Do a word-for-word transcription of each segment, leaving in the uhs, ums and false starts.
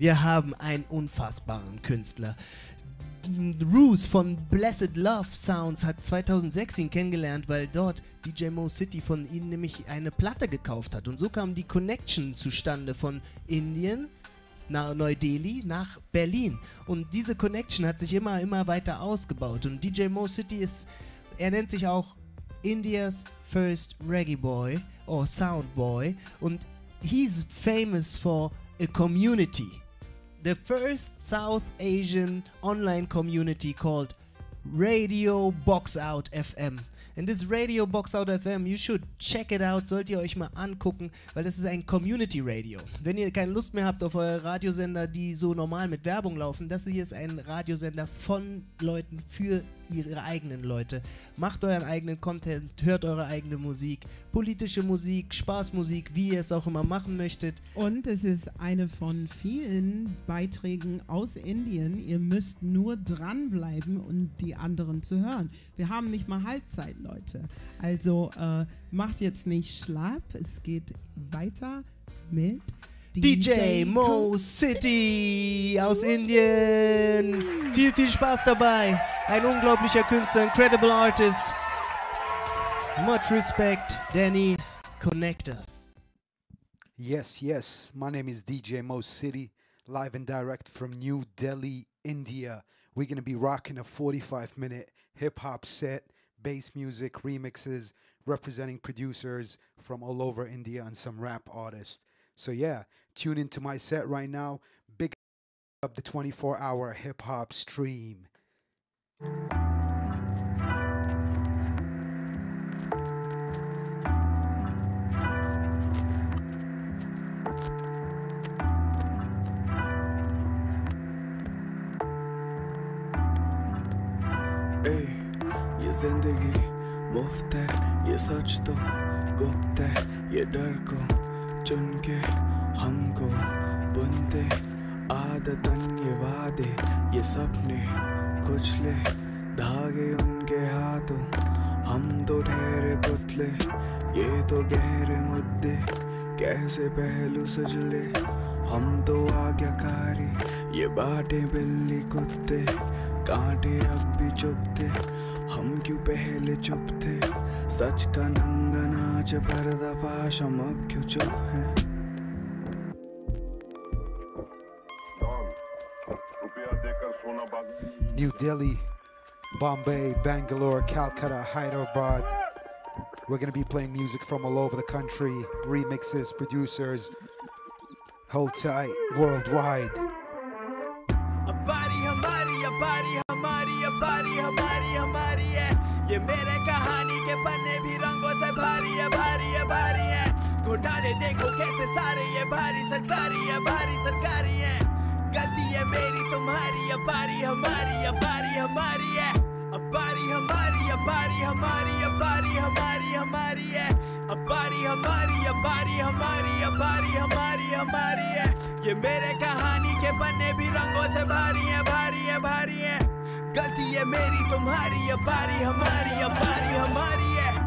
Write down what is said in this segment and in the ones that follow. Wir haben einen unfassbaren Künstler. Roos von Blessed Love Sounds hat zweitausendsechs ihn kennengelernt, weil dort D J Mo City von ihnen nämlich eine Platte gekauft hat. Und so kam die Connection zustande von Indien, nach Neu-Delhi, nach Berlin. Und diese Connection hat sich immer, immer weiter ausgebaut. Und D J Mo City ist, er nennt sich auch India's First Reggae Boy or Sound Boy. Und he's famous for a community. The first South Asian online community called Radio Boxout F M. And this Radio Boxout F M, you should check it out, sollt ihr euch mal angucken, weil das ist ein Community Radio. Wenn ihr keine Lust mehr habt auf eure Radiosender, die so normal mit Werbung laufen, das hier ist ein Radiosender von Leuten für ihre eigenen Leute. Macht euren eigenen Content, hört eure eigene Musik, politische Musik, Spaßmusik, wie ihr es auch immer machen möchtet. Und es ist eine von vielen Beiträgen aus Indien. Ihr müsst nur dranbleiben, um die anderen zu hören. Wir haben nicht mal Halbzeit, Leute. Also äh, macht jetzt nicht schlapp. Es geht weiter mit D J, D J Mo City aus Indien. Viel, viel Spaß dabei. Ein unglaublicher Künstler, incredible artist. Much respect, Danny. Connect us. Yes, yes. My name is D J Mo City, live and direct from New Delhi, India. We're going to be rocking a forty-five minute hip-hop set, bass music, remixes, representing producers from all over India and some rap artists. So yeah, tune into my set right now. Big up the twenty-four hour hip-hop stream. Hey, ye zindagi muft hai, ye sach to gupt hai, ye dar ko chun ke humko bunte aadatan ye vaade, ye sapne kuchle धागे उनके हाथों, हम तो ठहरे पुतले, ये तो गहरे मुद्दे, कैसे पहलू सजले, हम तो आज्ञाकारी, ये बातें बिल्ली कुत्ते, कांटे अब भी चुपते, हम क्यों पहले चुप थे, सच का नंगा नाच पर्दाफाश, हम अब क्यों चुप हैं? New Delhi, Bombay, Bangalore, Calcutta, Hyderabad. We're going to be playing music from all over the country, remixes, producers. Hold tight, worldwide. Abari hamari, abari hamari, abari hamari, hamari hai. Ye mere kahani ke panne bhi rangon se bhari hai, bhari hai, bhari hai. Ghotale dekho kaise sare ye bhari sarkari hai, bhari sarkari hai. Galti hai meri tumhari, abari hamari, abari hamari hai. Abari hamari, abari hamari, abari hamari, hamari hai. Abari hamari, abari hamari, abari hamari, hamari hai. Ye mere kahani ke panne bhi rangon se bhari hai, bhari hai, bhari hai. Galti hai meri tumhari, abari hamari, abari hamari hai, hamari hai.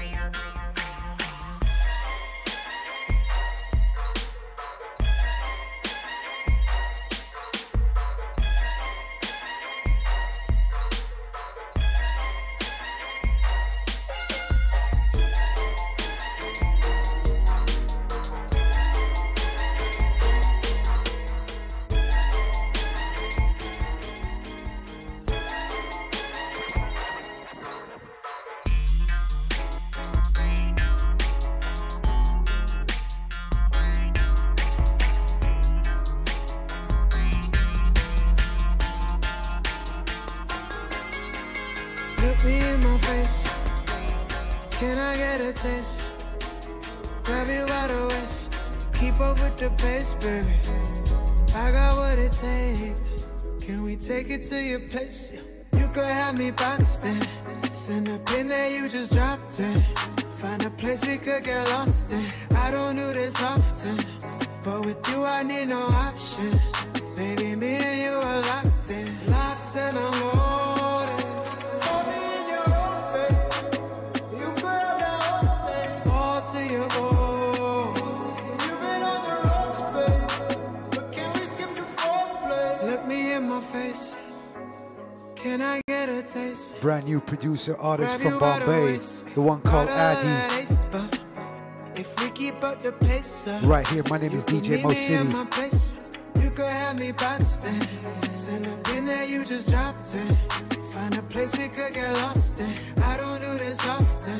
Baby, I got what it takes. Can we take it to your place? You could have me boxed in. Send a pin that you just dropped in. Find a place we could get lost in. I don't do this often, but with you I need no options. Baby, me and you are locked in. Locked in, I'm holding. Put me in your own, babe. You could have the whole thing. All to your own. Face. Can I get a taste? Brand new producer artist from Bombay, the one called Addy. If we keep up the pace, right here, my name is D J Mo City. You could have me boxed in. Send a pin that you just dropped in. Find a place we could get lost in. I don't do this often,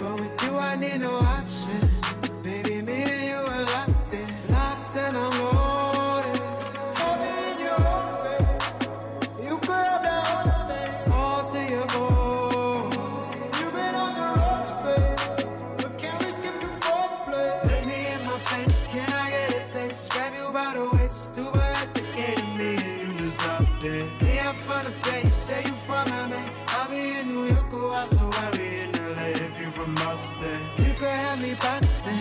but with you I need no option. Baby, me and you are locked in. Locked in, I'm holding. Say you from L A, I'll be in New York or also I'll be in L A if you from Boston. You could have me boxed in.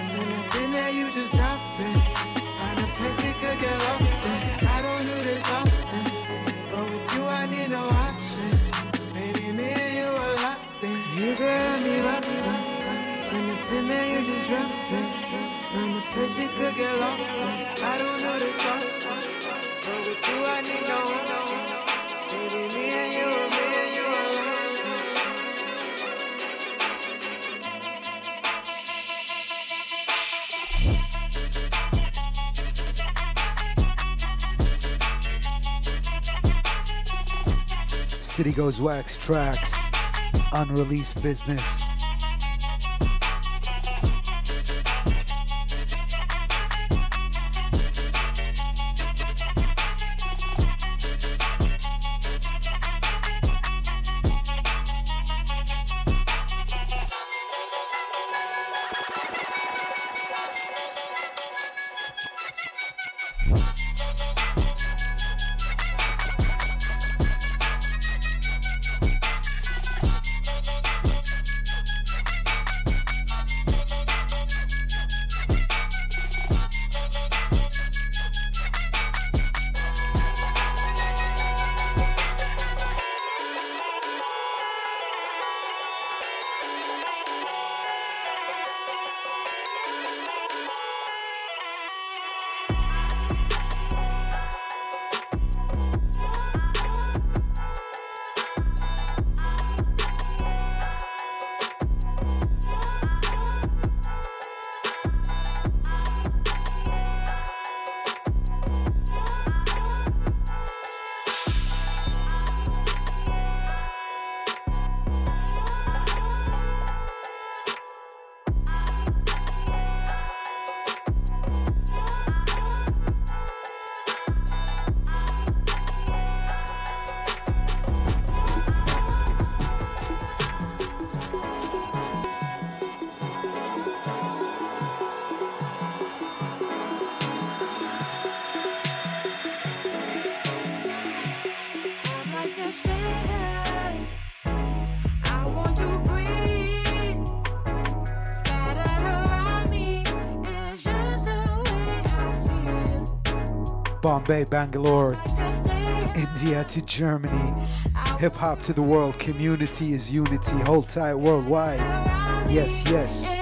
Send a pin that you just dropped in. Find a place we could get lost in. I don't do this often, but with you I need no option. Baby, me and you are locked in. You could have me boxed in. Send a pin that you just dropped in. Find a place we could get lost in. I don't do this often, but with you I need no option. Baby, me and you, me and you alone. City Goes Wax Tracks, unreleased business. Bombay, Bangalore, India to Germany, hip hop to the world, community is unity, hold tight worldwide. Yes, yes.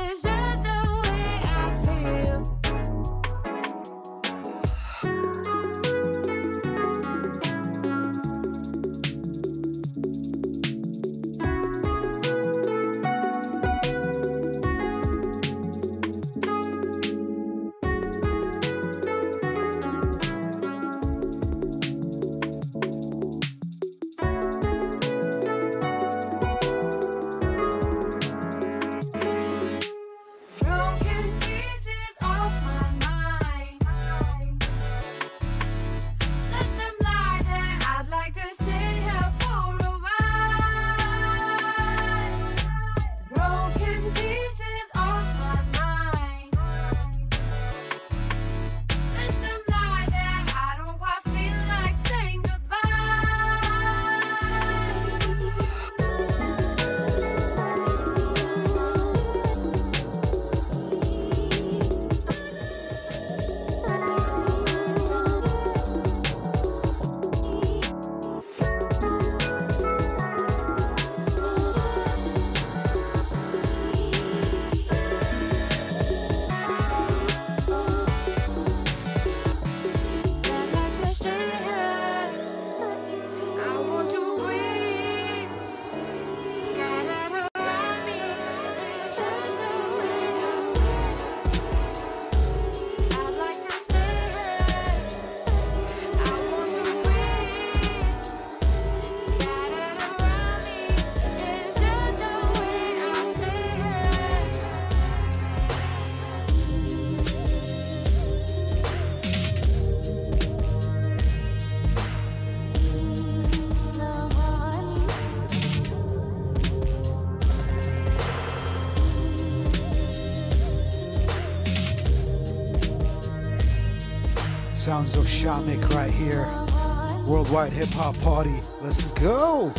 Sounds of Shamik right here. Worldwide hip hop party. Let's go!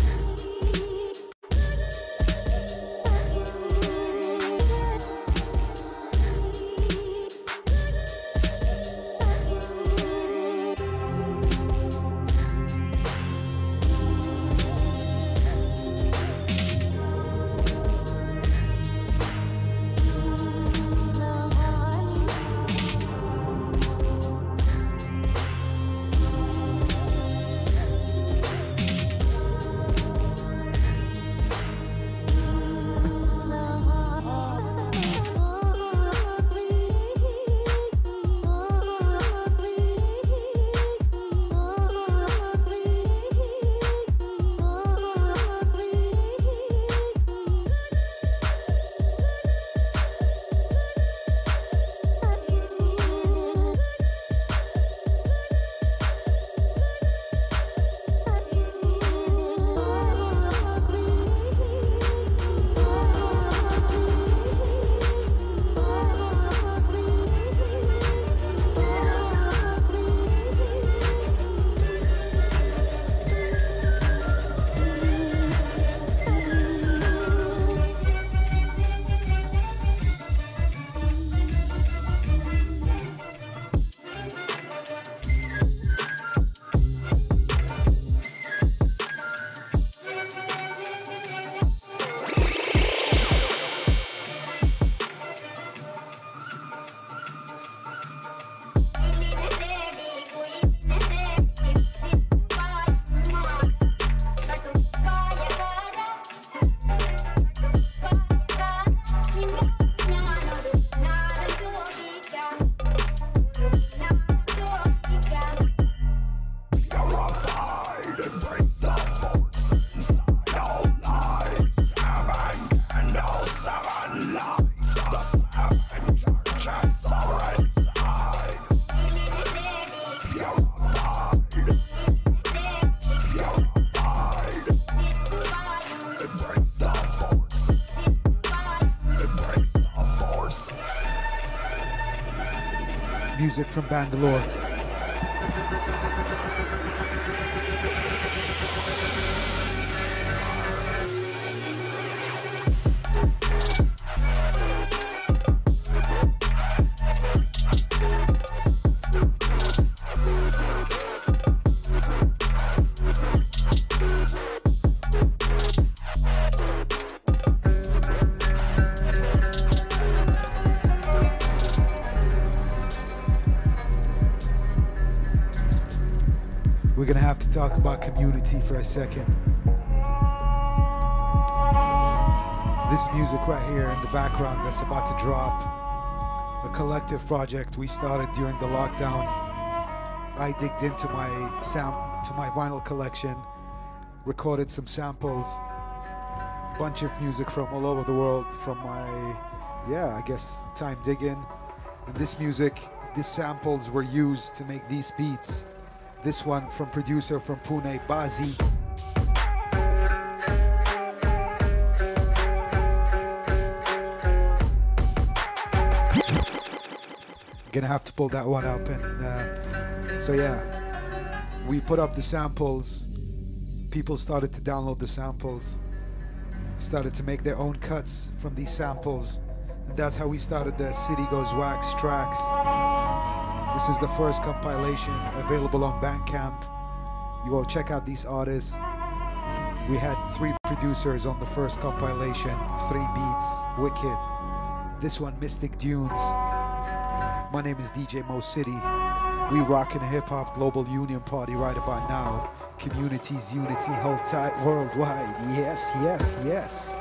Music from Bangalore. we're going to have to talk about community for a second. This music right here in the background that's about to drop, a collective project we started during the lockdown. I digged into my sam to my vinyl collection, recorded some samples, a bunch of music from all over the world, from my, yeah, I guess time digging. And this music, these samples were used to make these beats. This one from producer from Pune, Bazi. Gonna have to pull that one up, and uh, so yeah, we put up the samples, people started to download the samples, started to make their own cuts from these samples, and that's how we started the City Goes Wax tracks. This is the first compilation available on Bandcamp. You all check out these artists. We had three producers on the first compilation, three beats, wicked. This one, Mystic Dunes. My name is D J Mo City. We rockin' a hip-hop global union party right about now. Communities, unity, hold tight worldwide. Yes, yes, yes.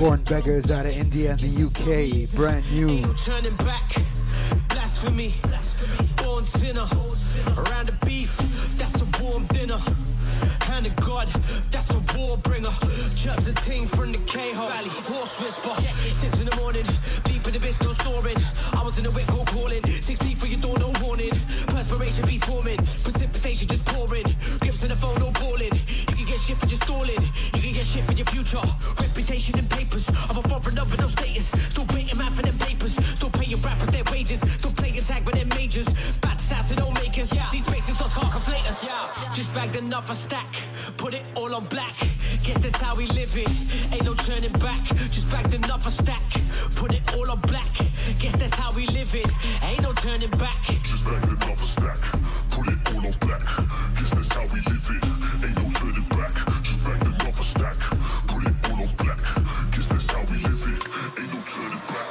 Foreign beggars out of India and the U K, brand new. Ain't no turning back, blasphemy, born sinner, around the beef, that's a warm dinner, hand of God, that's a war bringer, chubs a ting from the K-hole valley, horse whisper, six in the morning, deep in the biz, no snoring, I was in the whip, cold calling, six deep for your door, no warning, perspiration be swarming, precipitation just pouring, grips in the phone, no balling, you can get shit for just stalling, you can get shit for your future, reputation and papers of a foreign up with no status. Still paying man for them papers. Still paying rappers their wages. Still playing tag with them majors. Bad stats and all makers. Yeah. These bases lost can't conflate us. Yeah. Just bagged another stack. Put it all on black. Guess that's how we live it. Ain't no turning back. Just bagged another stack. Put it all on black. Guess that's how we live it. Ain't no turning back. Just bagged another stack. Put it all on black. Guess that's how we live it. Ain't no turning back. Just bagged another stack. Put it all on black. Guess that's how we live it. Ain't no turning back.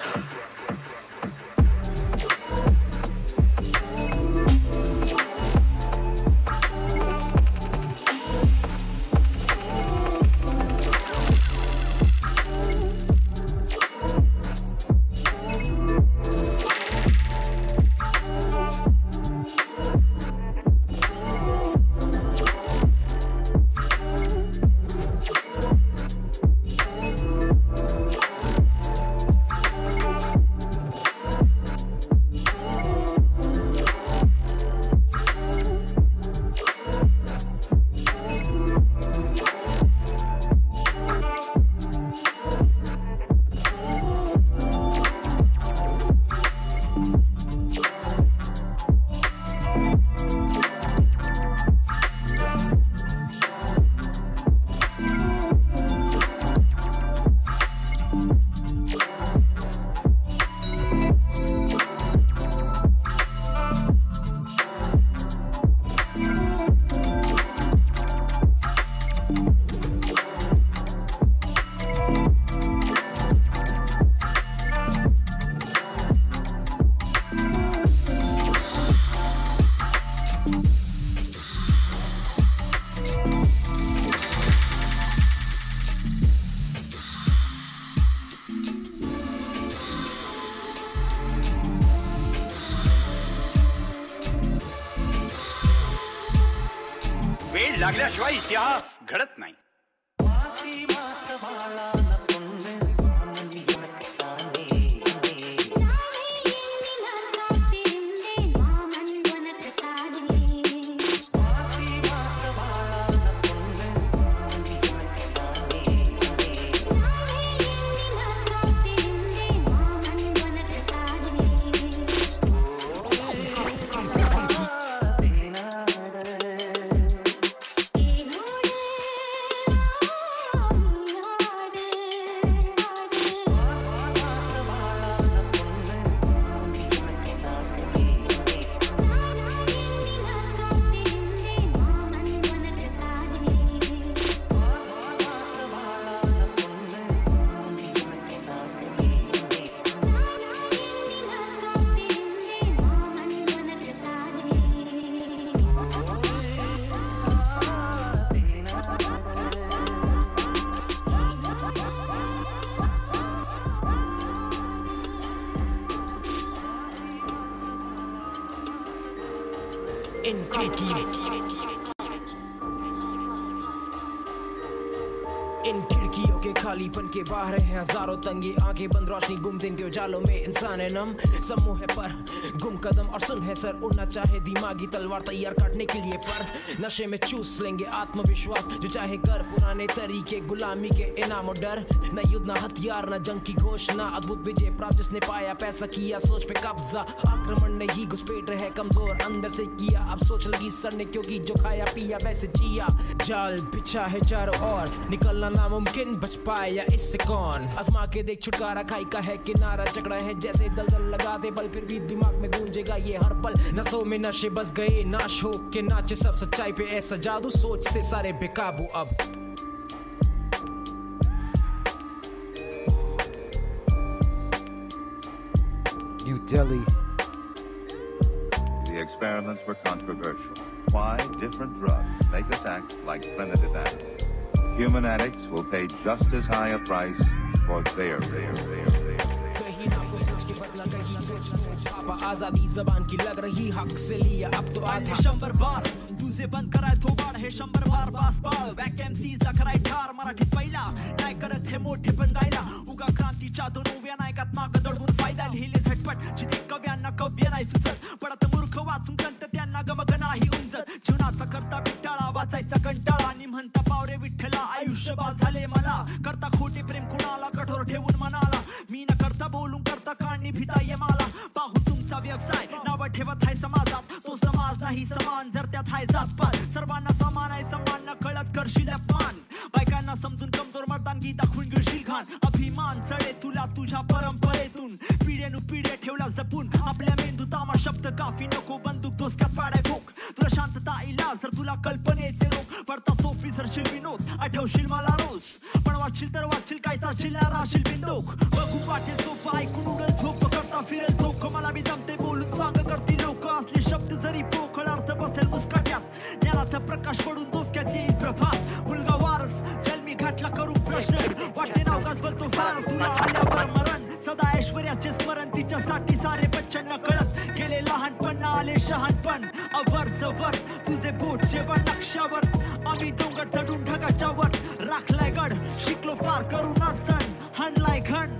लागल्याशिवाय इतिहास घडत नाही. के बाहर हैं हजारों तंगी आंखें बंद रोशनी गुम दिन के उजालों में इंसान है नम समूह है पर गुम कदम और सुन है सर उड़ना चाहे दिमागी तलवार तैयार काटने के लिए पर नशे में चूस लेंगे आत्मविश्वास जो चाहे घर पुराने तरीके गुलामी के इनाम और डर न युद्ध न हथियार न जंग की घोषणा अद्भुत विजय प्राप्त जिसने पाया पैसा किया सोच पे कब्जा आक्रमण नहीं घुसपैठ रहे कमजोर अंदर से किया अब सोच लगी सर ने क्योंकि जो खाया पिया वैसे जिया जाल बिछा है चारों और निकलना नामुमकिन बच पाया इससे कौन आजमा के देख छुटकारा खाई का है किनारा चकड़ा है जैसे दलदल लगा दे बल फिर भी दिमाग में गूंजेगा ये हर पल नसों में नशे बस गए नाश हो के नाचे सब सच्चाई पे ऐसा जादू सोच से सारे बेकाबू अब New Delhi. The experiments were controversial. Why different drugs make us act like primitive animals? Human addicts will pay just as high a price for their their their their दूसरे बंद कराए तो बार है शंबर बार पास पाल बैक एमसी जखराई ठार मराठी पहिला नाही करत हे मोठे बंदायला उगा क्रांतीच्या दोनव्या नायकात्मा गदडून फायदा लिहिले झटपट जिथे कव्यांना कव्य नाही सुचत पडत मूर्ख वाचून कंत त्यांना गमक नाही उंजत जीवनाचा करता विटाळा वाचायचा कंटाळा आणि म्हणता पावरे विठ्ठला आयुष्य बाद झाले मला करता खोटे प्रेम कोणाला कठोर ठेवून मनाला मी न करता बोलून करता काणी भिता ये मला पाहू तुमचा व्यवसाय नाव ठेवत आहे समाजात तो समाज नाही समान जर त्यात आहे जातपात सर्वांना समान आहे सन्मान न कळत करशील अपमान बायकांना समजून कमजोर मर्दानगी दाखवून गिळशील घाण अभिमान चढे तुला तुझ्या परंपरेतून पिढ्यानुपिढ्या ठेवला जपून आपल्या मेंदूत आम्हा शब्द काफी नको बंदूक धोसक्यात पाडाय भोक तुला शांतता इलाज जर तुला कल्पनेचे रोग पडता सोफी सरशील विनोद आठवशील मला रोज पण वाचशील तर वाचशील काय चालशील ना राहशील बिंदोक बघू वाटेल सोफा ऐकून उडल झोप करता फिरेल धोक मला मी जमते बोलून स्वांग करतील लोक असले शब्द जरी पोकळ अर्थ बसेल मुस्काट्यात ज्ञानाचा प्रकाश पडून धोसक्याचे प्रभात मुलगा वारस जन्मी घाटला करू प्रश्न वाटते नाव गाज बोलतो फारस तुला आल्यावर मरण सदा ऐश्वर्याचे स्मरण तिच्यासाठी सारे बच्चन न कळत गेले लहानपण आले शहाणपण अवर जवर तुझे बोट जेवण नक्षावर आम्ही डोंगर चढून ढगाच्या वर राखलाय गड शिकलो पार करून अडचण हणलाय घण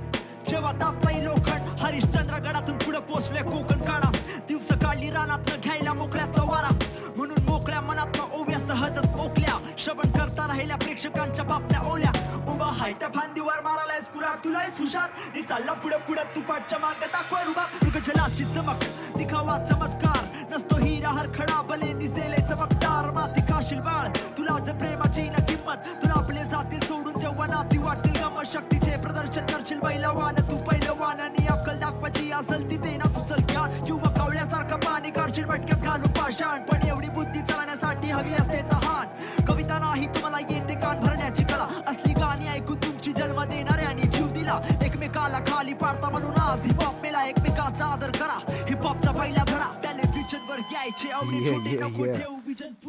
जेव्हा तापलाय लोखंड हरिश्चंद्रगडातून पुढे पोचले कोकण काढा दिवस काढली रानात घ्यायला मोकळ्यातला वारा म्हणून मोकळ्या मनात ओव्या सहजच पोकल्या श्रवण करता राहिल्या प्रेक्षकांच्या बापल्या ओल्या उभा हायटा फांदीवर मारायलाय कुराळ तुलाय सुशार नि चालला पुढे पुढे तू पाठच्या मागे दाखवा रुबा मृगजलाची चमक दिखावा चमत्कार नसतो हिरा हर खडा भले निजेले चमकदार माती काशील बाळ तुला जे प्रेमाची न किंमत तुला आपले जातील सोडून जेव्हा नाती वाटेल गम शक्तीचे प्रदर्शन करशील बैलवान तू पहिलवान आणि अक्कल दाखवाची असेल तिथे ना सुचल घ्या किंवा कावळ्यासारखा पाणी काढशील भटक्यात घालून पाषाण पण एवढी बुद्धी चालण्यासाठी हवी असते तहान कविता नाही तुम्हाला येते कान भरण्याची कला असली गाणी ऐकून तुमची जन्म देणाऱ्यांनी जीव दिला एकमेकाला खाली पाडता म्हणून आज हिप हॉप मेला एकमेकाचा आदर करा हिप हॉपचा पहिला धडा Yeah, yeah, yeah.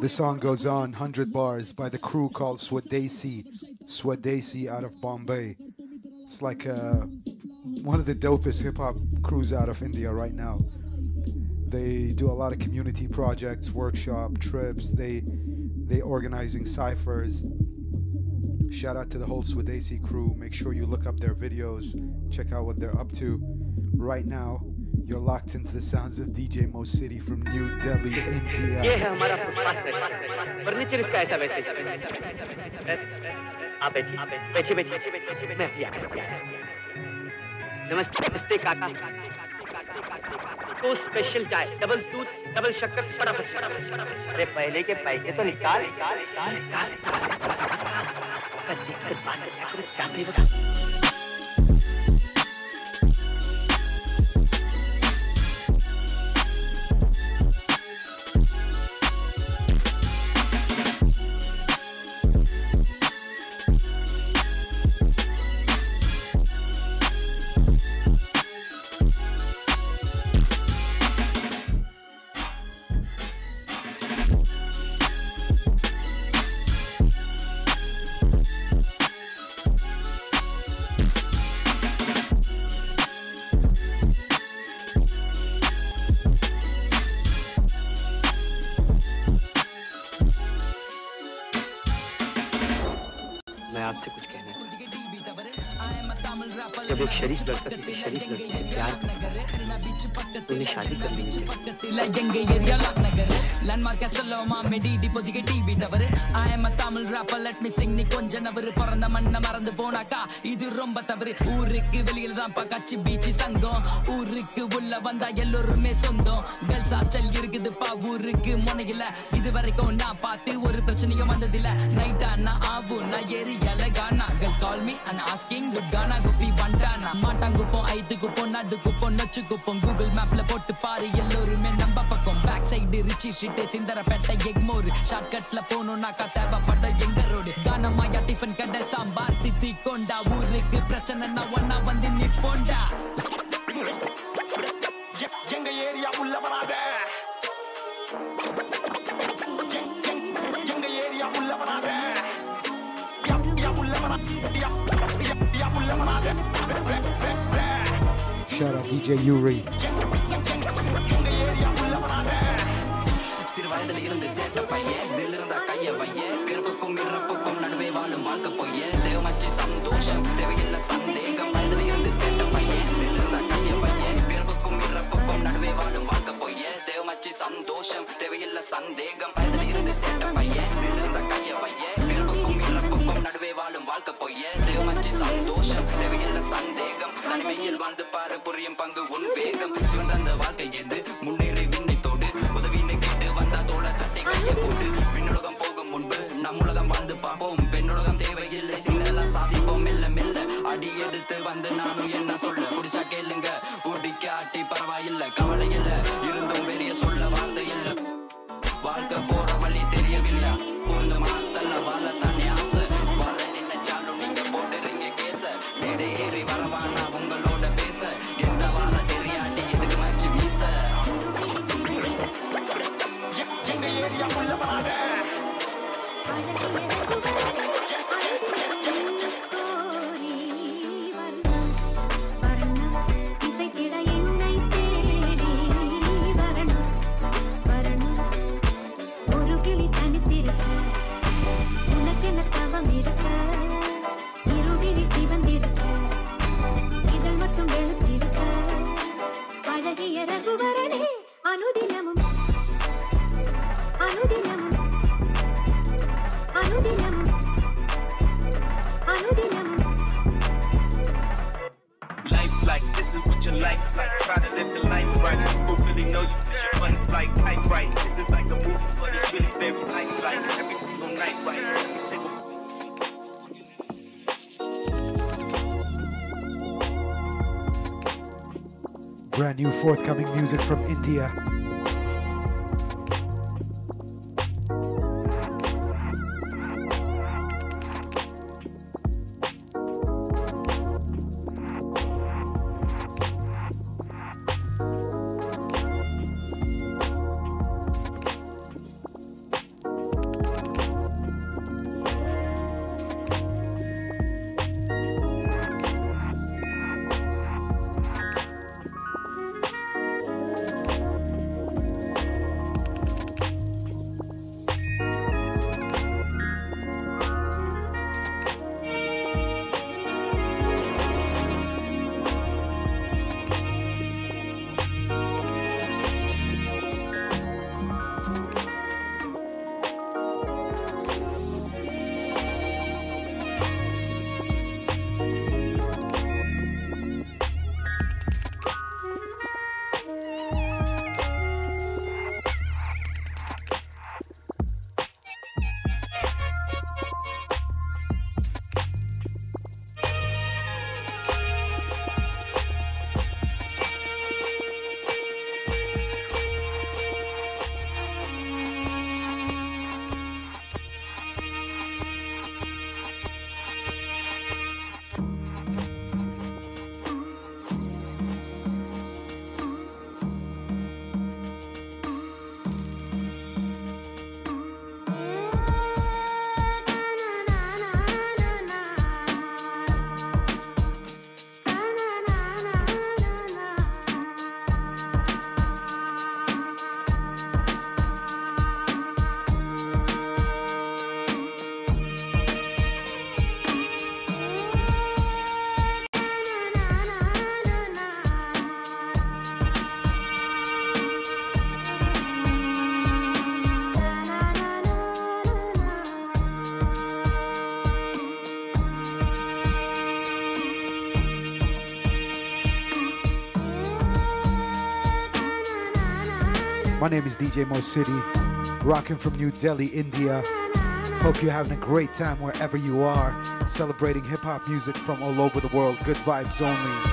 The song goes on, one hundred bars, by the crew called Swadesi. Swadesi out of Bombay. It's like uh, one of the dopest hip-hop crews out of India right now. They do a lot of community projects, workshop, trips. They They organizing ciphers. Shout out to the whole Swadesi crew. Make sure you look up their videos, check out what they're up to. Right now, you're locked into the sounds of D J Mo City from New Delhi, India. This is our partner. Furniture is like this. Come here, come here, come here. Namaste, namaste, kaka. Two special chai, double tooth, double shakkar, bada bada bada. अरे पहले के पैसे तो निकाल, निकाल, निकाल, निकाल. शरीफ लड़का किसी शरीफ लड़की से प्यार करता उन्हें शादी कर लेनी चाहिए. Matangupo, Aitigupo, Nadugupo, Nachugupo, Google Map, Lapotu Pari, Yellorum, and Nambapacom, backside the Richie Street, Sindarapeta, Yegmore, Shortcut Lapono, Nakatava, Pata, Yenga Road, Gana Maya, Tiffin Kanda, Sambar, Titi Konda, Wurik, Prachan, and Nawana, Vandini Ponda. Yenga area, Ullavarada. Yenga area, Ullavarada. Shout out D J Yuri. Sandegam, Van the Parapurium Pangu, Vegam, Sundan the Vaka Yed, Muniri Vinitodu, but the Vinakit, Vandatola, Tateka, Vinodam Pogam Mumba, Namulagam Van the Papom, Penodam Deva Yel, Sinala Sadipo Milla Milla, Adi Edith, Van the Namu Yena Sola, Pudisakalinga, Udikati Paravaila, Kavalayela, Yurundum Veria Sola, Van the Yella, Valka Pora Valiteria Villa, Pundamata, Valataniasa, Valadin, the Chaluming, the Bordering a case, Dede Heri Varavana. Brand new forthcoming music from India. My name is D J Mo City, rocking from New Delhi, India. Hope you're having a great time wherever you are, celebrating hip-hop music from all over the world. Good vibes only.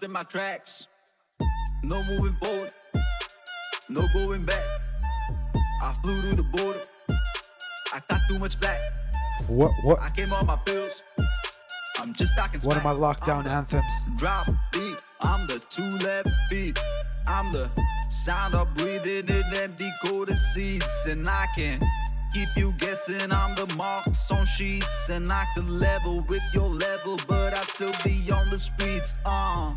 In my tracks, no moving forward, no going back. I flew through the border, I got too much black. What, what? I came on my pills, I'm just talking. One of my lockdown anthems. Drop beat, I'm the two left feet. I'm the sound of breathing in empty quarter seats, and I can keep you guessing. I'm the marks on sheets, and I can level with your level, but I still be on the streets. Uh.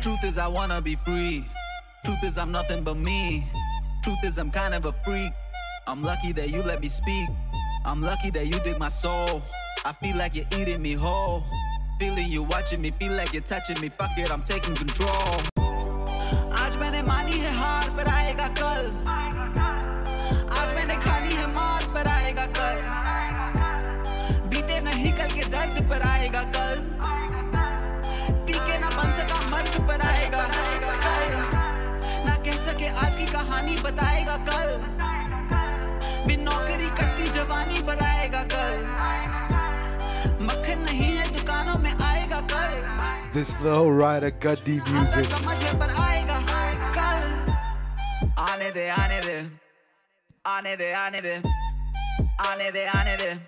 Truth is, I wanna be free. Truth is, I'm nothing but me. Truth is, I'm kind of a freak. I'm lucky that you let me speak. I'm lucky that you dig my soul. I feel like you're eating me whole. Feeling you watching me, feel like you're touching me. Fuck it, I'm taking control. Aaj maine maani hai haar, par aayega kal. Aaj maine khali hai maar, par aayega kal. Beete nahi kal ke dard, par aayega kal. Peeke na ban saka mard, par aayega kal. Na keh sake aaj ki kahaani. जवानी बताएगा कल, बिन नौकरी कटती जवानी बताएगा कल, मक्खन नहीं है दुकानों में आएगा कल. This low rider gaddi music. समझे पर आएगा कल. आने दे आने दे आने दे आने दे आने दे आने दे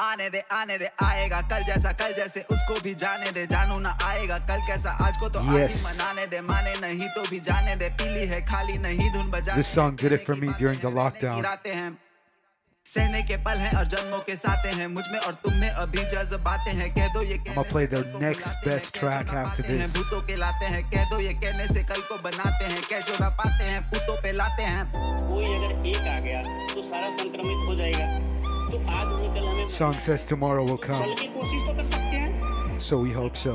आने दे आने दे आएगा कल जैसा कल जैसे उसको भी जाने दे जानू ना आएगा कल कैसा आज को तो yes. आज ही मनाने दे माने नहीं तो भी जाने दे पीली है खाली नहीं धुन बजा. This song did it for me during the lockdown. सहने के पल हैं और जन्मों के साथे हैं मुझ में और तुम में अभी जज्बाते हैं कह दो ये कहने से कल को बनाते हैं भूतों के लाते हैं कह दो ये कहने से कल को बनाते हैं कह जोड़ा पाते हैं भूतों पे लाते हैं. कोई अगर एक आ गया तो सारा संक्रमित हो जाएगा तो आज नहीं कल हमें song says tomorrow will come. कोशिश तो कर सकते हैं. So we hope so.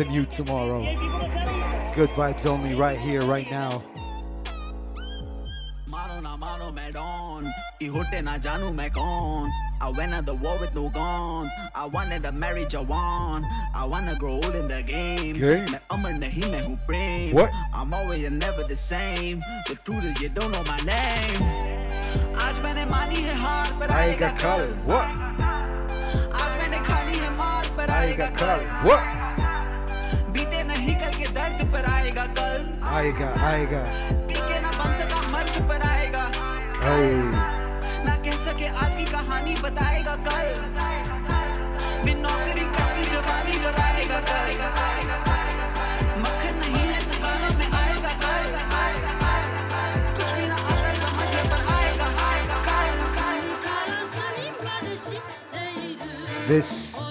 The new tomorrow. Good vibes only right here right now. मानो मैं डॉन की होते ना जानू मैं कौन. I went at the war with no gun. I wanted a marriage I want. I wanna grow old in the game. मैं अमर नहीं मैं हूँ प्रेम. I'm always and never the same. The truth is you don't know my name. आज मैंने मानी है हार पर आएगा कल. आज मैंने खाली है मार पर आएगा कल. बीते नहीं कल के दर्द पर आएगा कल. आएगा आएगा पीके ना बन सका मर्द पर आएगा. ना कह सके आज की कहानी बताएगा कल. बिन नौकरी कभी जवानी जराएगा कल. मक्खन नहीं है दुकानों में आएगा कल. कुछ भी ना आज का मजे पर आएगा कल. This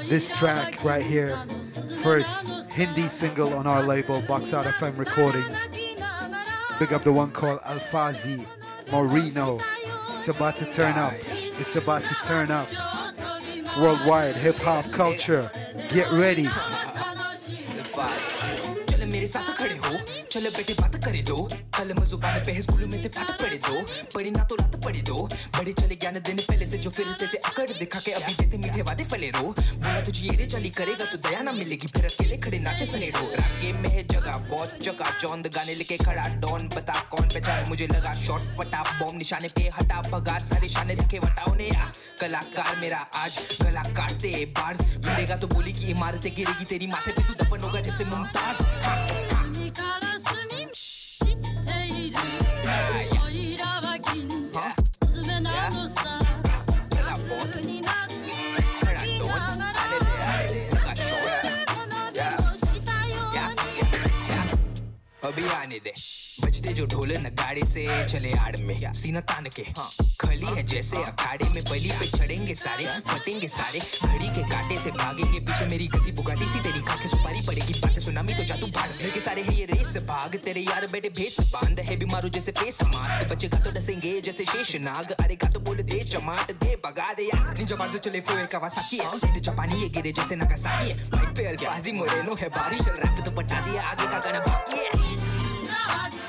this track right here, first Hindi single on our label Box Out of F M Recordings. Pick up the one called Alfazi. Moreno, it's about to turn up, it's about to turn up, worldwide hip-hop culture, get ready. चलो बेटे बात करे दो कल मजुबान पे है school में ते पाठ पढ़े दो पढ़ी ना तो रात पढ़ी दो बड़े चले ज्ञान देने पहले से जो फिरते थे अकड़ दिखा के अभी देते मीठे वादे फले रो बोला तुझे ये रे चली करेगा तो दया ना मिलेगी फिर अकेले खड़े नाचे सने रो रैप गेम में है जगह बहुत जगह चौंद गाने लेके खड़ा डॉन बता कौन पहचान मुझे लगा शॉट फटा बम निशाने पे हटा भगा सारे शाने दिखे वटाओ ने या कलाकार मेरा आज गला काटते बार्स मिलेगा तो बोली की इमारतें गिरेगी तेरी माथे पे तू दफन होगा जैसे मुमताज. अभी आने दे बजते जो ढोले न गाड़ी से चले आड़ में सीना तान के खली है जैसे अखाड़े में बली पे चढ़ेंगे सारे फटेंगे सारे घड़ी के कांटे से भागेंगे पीछे मेरी गति बुगाटी सी तेरी खाके सुपारी पड़ेगी बातें सुनामी तो जादू भाड़ के सारे है ये रेस भाग तेरे यार बेटे भेस बांध है बीमारू जैसे फेस मास्क बचेगा तो डसेंगे जैसे शेष नाग अरे का तो बोले दे चमाट दे भगा दे यार निंजा बार से चले फुए कावासाकी है जापानी ये गिरे जैसे नागासाकी है माइक पे अल्फाजी मोरेनो है भारी चल रैप तो पटा दिया आगे का गाना बाकी है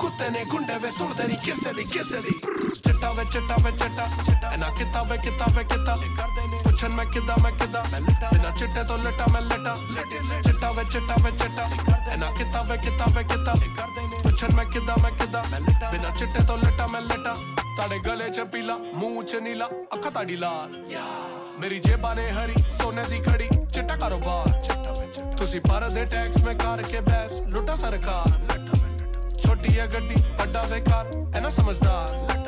कुत्ते ने गुंडे वे सुर तेरी किसे दी किसे दी चिट्टा वे चिट्टा वे चिट्टा चिट्टा ना किता वे किता वे किता कर देने पूछन मैं किदा मैं किदा बिना चिट्टे तो लटा मैं लटा चिट्टा वे चिट्टा वे चिट्टा ना किता वे किता वे किता कर देने पूछन मैं किदा मैं किदा बिना चिट्टे तो लटा मैं लटा ताड़े गले च पीला मुंह च नीला अखा ताड़ी लाल मेरी जेबां ने हरी सोने दी खड़ी चिट्टा कारोबार चिट्टा तुसी भारत दे टैक्स में कार के बैस लुटा सरकार छोटी है गड्डी बड़ा बेकार है ना समझदार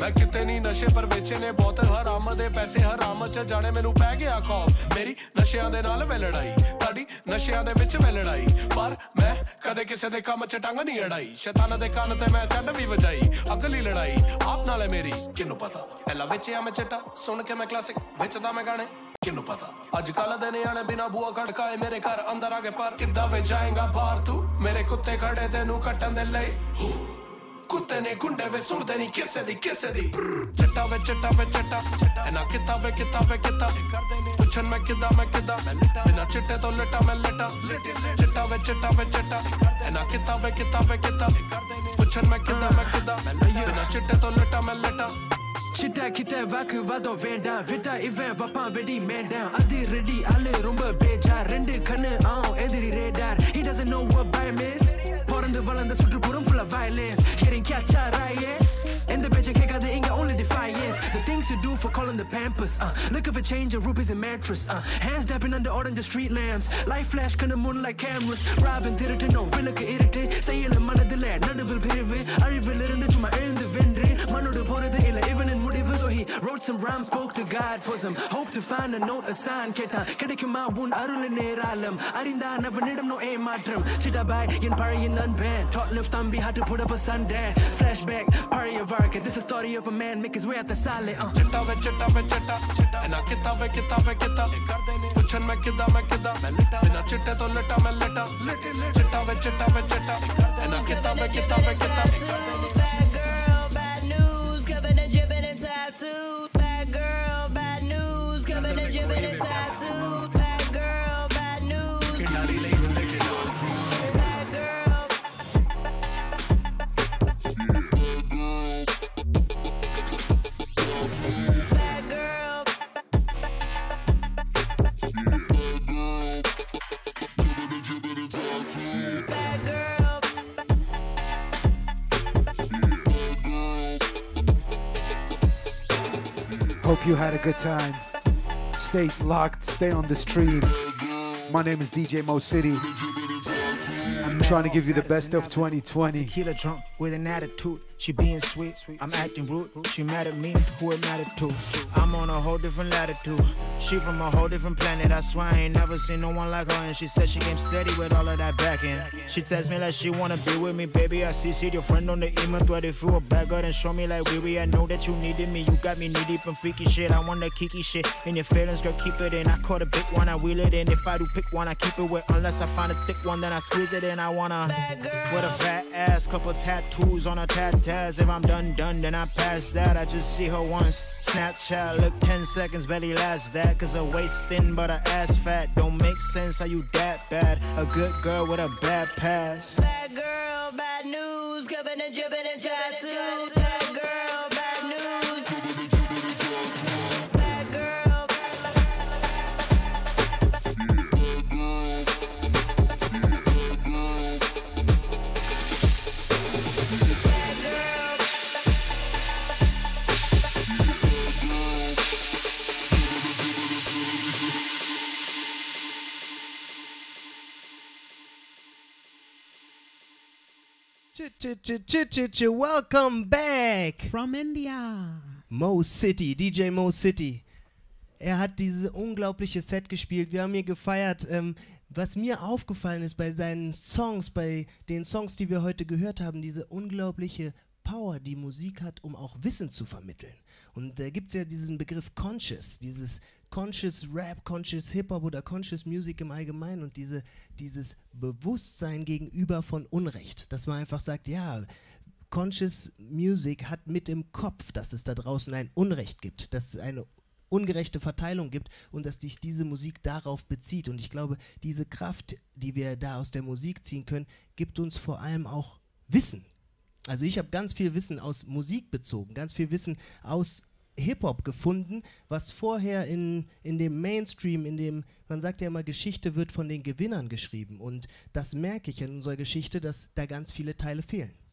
मैं कितनी नशे पर बेचे ने बहुत हराम दे पैसे हराम च जाने मेनू पै गया खौफ मेरी नशियां दे नाल वे लड़ाई ताड़ी नशियां दे विच वे लड़ाई पर मैं कदे किसे दे काम च टांग नहीं अड़ाई शैतान दे कान ते मैं चंड भी वजाई अगली लड़ाई आप नाल है मेरी किन्नू पता पहला बेचया मैं चिट्टा सुन के मैं क्लासिक बेचदा मैं गाने किन्नू पता अजकल दे न्याणे बिना बुआ खड़काए मेरे घर अंदर आके पर किदा वे जाएगा बाहर तू मेरे कुत्ते खड़े तेनू कट्टन दे लई kutene gundave surdani kesedi kesedi chatta ve chatta ve chatta ena kitta ve kitta ve kitta puchhan mein kida mein kida bina chitte to leta mein leta chatta ve chatta ve chatta ena kitta ve kitta ve kitta puchhan mein kida mein kida bina chitte to leta mein leta Chitta kita vaku vado venda Vita even vapa vedi man down Adi ready alle rumba beja Rendu kannu on ediri radar He doesn't know what by miss Porandu valandu sutrupuram full of violence Hearing catcha riot And the bitch kekka the inga only defiance The things you do for calling the pampers uh, Looking for change of rupees and mattress uh, Hands dapping under orange street lamps Light flash kannu moonlight cameras Robin thiruttu no vilakku iruttu Sayila manadile naduvil pirivu Arivil irundhu chumma elundu vendren Manodu porathu illa even in mudivu So he wrote some rhymes, spoke to God for some Hope to find a note, a sign Ketta kedikuma un arul neralam Arindhan avanidam no ematram Chittabai yen pariyin unbanned Taught left Thambi how to put up a sundan Flashback, pariya varka This is the story of a man make his way at the solid uh. Chitta ve chitta ve chitta Ena kita ve kita ve kita Puchhan mein kida mein kida Bina chitte to leta mein leta Chitta ve chitta ve chitta Ena kita ve kita ve kita Bad girl, bad news Coming and jibbing and tattoo Bad girl, bad news Coming and jibbing and tattoo Bad girl, bad news Coming and jibbing and tattoo Bad girl Hope you had a good time. Stay locked, stay on the stream. My name is D J Mo City. I'm trying to give you the best of twenty twenty. Tequila drunk with an attitude. She being sweet, I'm acting rude. She mad at me, who it mattered to. I'm on a whole different latitude. She from a whole different planet. I swear I ain't never seen no one like her. And she said she came steady with all of that back end. She texts me like she wanna be with me, baby. I see, see your friend on the email thread. If you a bad girl, then show me like weary. I know that you needed me. You got me knee deep in freaky shit. I want that kiki shit. In your feelings, girl, keep it in. I caught a big one, I wheel it in. If I do pick one, I keep it with. Unless I find a thick one, then I squeeze it in. I wanna with a fat ass, couple tattoos on her tat-tas. If I'm done, done, then I pass that. I just see her once. Snapchat, look ten seconds, barely last that. Cause her waist thin but her ass fat. Don't make sense how you that bad. A good girl with a bad pass. Bad girl, bad news. Coming and jibbing and tattoos. Bad girl, bad news. Bad girl, bad girl. Ch-ch-ch-ch-ch-ch, welcome back from India. Mo City, D J Mo City. Er hat dieses unglaubliche Set gespielt. Wir haben hier gefeiert. Ähm, was mir aufgefallen ist bei seinen Songs, bei den Songs, die wir heute gehört haben, diese unglaubliche Power, die Musik hat, um auch Wissen zu vermitteln. Und da äh, gibt es ja diesen Begriff Conscious, dieses Conscious Rap, Conscious Hip-Hop oder Conscious Music im Allgemeinen und diese, dieses Bewusstsein gegenüber von Unrecht, dass man einfach sagt, ja, Conscious Music hat mit im Kopf, dass es da draußen ein Unrecht gibt, dass es eine ungerechte Verteilung gibt und dass sich diese Musik darauf bezieht. Und ich glaube, diese Kraft, die wir da aus der Musik ziehen können, gibt uns vor allem auch Wissen. Also ich habe ganz viel Wissen aus Musik bezogen, ganz viel Wissen aus Hip-Hop gefunden, was vorher in, in dem Mainstream, in dem, man sagt ja immer, Geschichte wird von den Gewinnern geschrieben. Und das merke ich in unserer Geschichte, dass da ganz viele Teile fehlen.